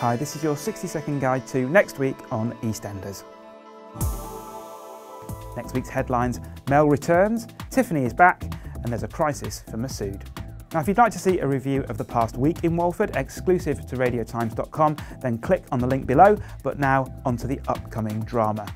Hi, this is your 60-second guide to next week on EastEnders. Next week's headlines: Mel returns, Tiffany is back, and there's a crisis for Masood. Now, if you'd like to see a review of the past week in Walford, exclusive to RadioTimes.com, then click on the link below. But now, onto the upcoming drama.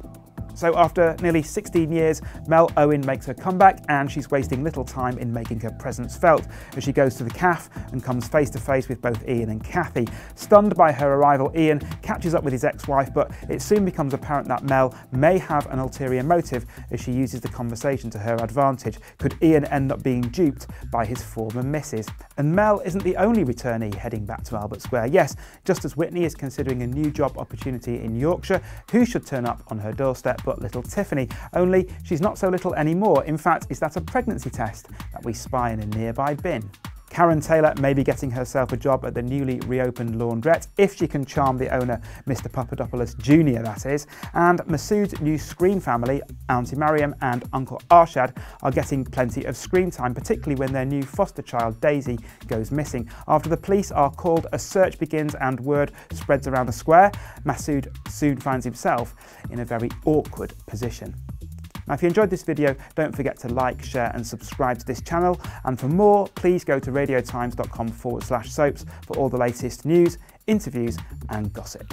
So after nearly 16 years, Mel Owen makes her comeback, and she's wasting little time in making her presence felt as she goes to the cafe and comes face to face with both Ian and Kathy. Stunned by her arrival, Ian catches up with his ex-wife, but it soon becomes apparent that Mel may have an ulterior motive as she uses the conversation to her advantage. Could Ian end up being duped by his former missus? And Mel isn't the only returnee heading back to Albert Square. Yes, just as Whitney is considering a new job opportunity in Yorkshire, who should turn up on her doorstep but little Tiffany? Only she's not so little anymore. In fact, is that a pregnancy test that we spy in a nearby bin? Karen Taylor may be getting herself a job at the newly reopened laundrette, if she can charm the owner, Mr. Papadopoulos Jr, that is. And Masood's new screen family, Auntie Mariam and Uncle Arshad, are getting plenty of screen time, particularly when their new foster child, Daisy, goes missing. After the police are called, a search begins and word spreads around the square. Masood soon finds himself in a very awkward position. Now, if you enjoyed this video, don't forget to like, share and subscribe to this channel. And for more, please go to radiotimes.com/soaps for all the latest news, interviews and gossip.